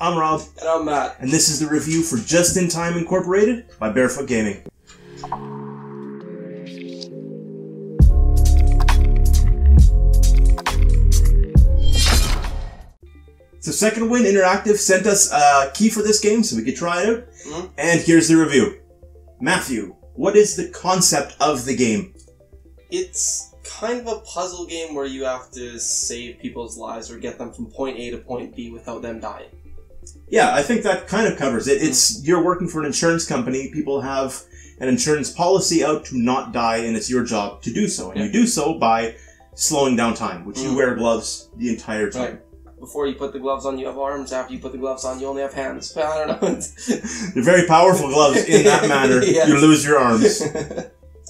I'm Rob. And I'm Matt. And this is the review for Just In Time Incorporated by Barefoot Gaming. So Second Wind Interactive sent us a key for this game so we could try it out. And here's the review. Matthew, what is the concept of the game? It's kind of a puzzle game where you have to save people's lives or get them from point A to point B without them dying. Yeah, I think that kind of covers it. It's you're working for an insurance company. People have an insurance policy out to not die, and it's your job to do so. And you do so by slowing down time, which you wear gloves the entire time. Right. Before you put the gloves on, you have arms. After you put the gloves on, you only have hands. I don't know. They're very powerful gloves in that manner. You lose your arms.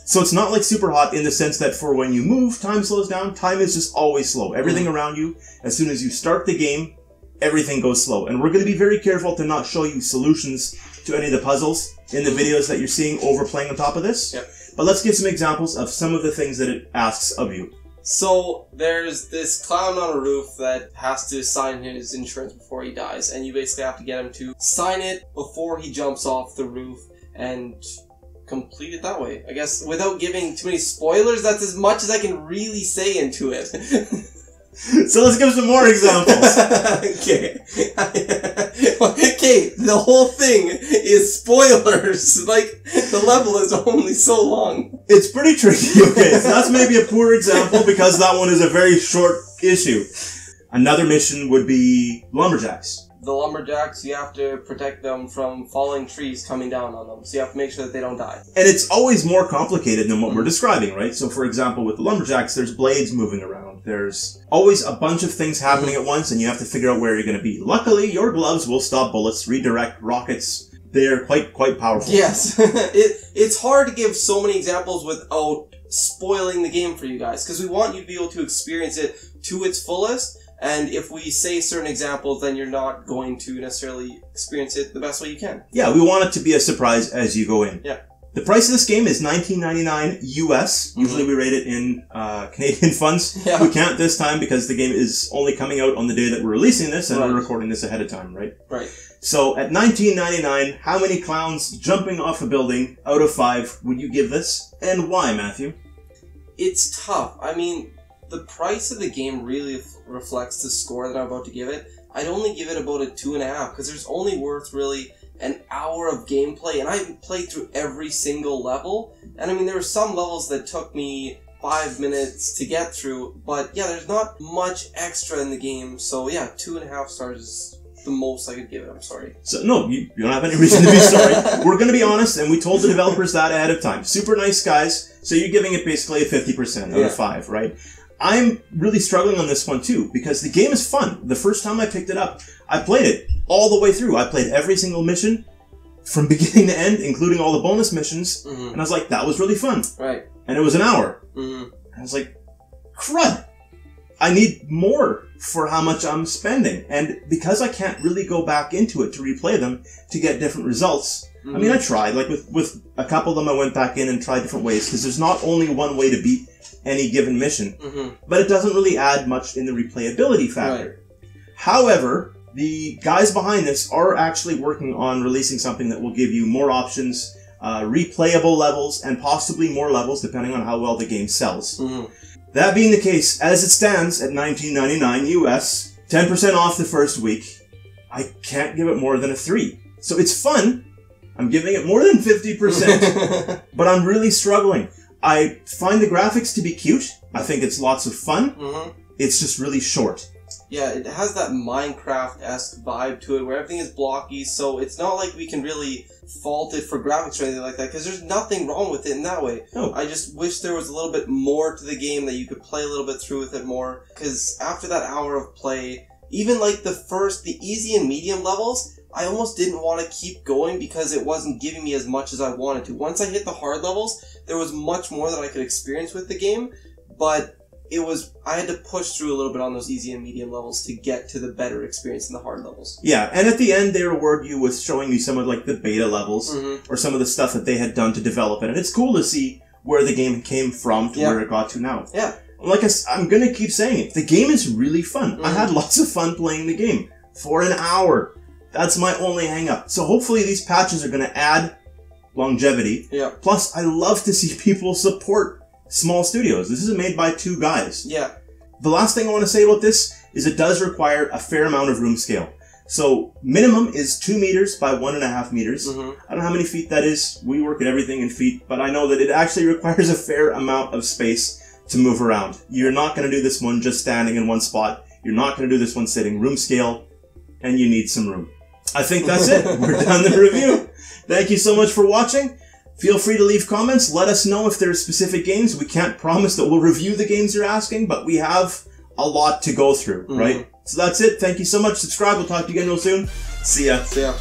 So it's not like Super Hot in the sense that for when you move, time slows down. Time is just always slow. Everything around you, as soon as you start the game, everything goes slow. And we're going to be very careful to not show you solutions to any of the puzzles in the videos that you're seeing overplaying on top of this. But let's give some examples of some of the things that it asks of you. So there's this clown on a roof that has to sign his insurance before he dies, and you basically have to get him to sign it before he jumps off the roof and complete it that way. I guess without giving too many spoilers, that's as much as I can really say into it. So let's give some more examples. Okay, the whole thing is spoilers. Like, the level is only so long. It's pretty tricky. Okay, so that's maybe a poor example because that one is a very short issue. Another mission would be lumberjacks. The lumberjacks, you have to protect them from falling trees coming down on them. So you have to make sure that they don't die. And it's always more complicated than what we're describing, right? So for example, with the lumberjacks, there's blades moving around. There's always a bunch of things happening at once, and you have to figure out where you're going to be. Luckily, your gloves will stop bullets, redirect rockets. They're quite powerful. Yes. It's hard to give so many examples without spoiling the game for you guys, because we want you to be able to experience it to its fullest. And if we say certain examples, then you're not going to necessarily experience it the best way you can. Yeah, we want it to be a surprise as you go in. Yeah. The price of this game is $19.99 US. Usually we rate it in Canadian funds. Yeah. We can't this time because the game is only coming out on the day that we're releasing this, and we're recording this ahead of time, right? Right. So at $19.99, how many clowns jumping off a building out of 5 would you give this? And why, Matthew? It's tough. I mean, the price of the game really reflects the score that I'm about to give it. I'd only give it about a 2.5 because there's only worth really an hour of gameplay, and I played through every single level. And I mean, there were some levels that took me 5 minutes to get through, but yeah, there's not much extra in the game. So yeah, 2.5 stars is the most I could give it. I'm sorry. So no, you don't have any reason to be sorry. We're going to be honest, and we told the developers that ahead of time. Super nice guys. So you're giving it basically a 50% out of 5, right? I'm really struggling on this one too, because the game is fun. The first time I picked it up, I played it all the way through. I played every single mission from beginning to end, including all the bonus missions. And I was like, that was really fun. Right. And it was an hour. And I was like, crud, I need more for how much I'm spending. And because I can't really go back into it to replay them to get different results, I mean, I tried. Like with a couple of them, I went back in and tried different ways, because there's not only one way to beat any given mission, but it doesn't really add much in the replayability factor. Right. However, the guys behind this are actually working on releasing something that will give you more options, replayable levels, and possibly more levels depending on how well the game sells. That being the case, as it stands at $19.99 US, 10% off the first week, I can't give it more than a 3. So it's fun. I'm giving it more than 50%, but I'm really struggling. I find the graphics to be cute. I think it's lots of fun. It's just really short. Yeah, it has that Minecraft-esque vibe to it where everything is blocky, so it's not like we can really fault it for graphics or anything like that, because there's nothing wrong with it in that way. No. I just wish there was a little bit more to the game, that you could play a little bit through with it more, because after that hour of play, even like the easy and medium levels, I almost didn't want to keep going because it wasn't giving me as much as I wanted to. Once I hit the hard levels, there was much more that I could experience with the game, but I had to push through a little bit on those easy and medium levels to get to the better experience in the hard levels. Yeah, and at the end they reward you with showing you some of like the beta levels or some of the stuff that they had done to develop it, and it's cool to see where the game came from to where it got to now. Yeah. Like I'm going to keep saying it, the game is really fun. I had lots of fun playing the game for an hour. That's my only hang up. So hopefully these patches are going to add longevity. Yeah. Plus, I love to see people support small studios. This is made by two guys. Yeah. The last thing I want to say about this is it does require a fair amount of room scale. So minimum is 2 meters by 1.5 meters. Mm-hmm. I don't know how many feet that is. We work at everything in feet, but I know that it actually requires a fair amount of space to move around. You're not going to do this one just standing in one spot. You're not going to do this one sitting. Room scale, and you need some room. I think that's it. We're done the review. Thank you so much for watching. Feel free to leave comments. Let us know if there are specific games. We can't promise that we'll review the games you're asking, but we have a lot to go through, right? So that's it. Thank you so much. Subscribe. We'll talk to you again real soon. See ya. See ya.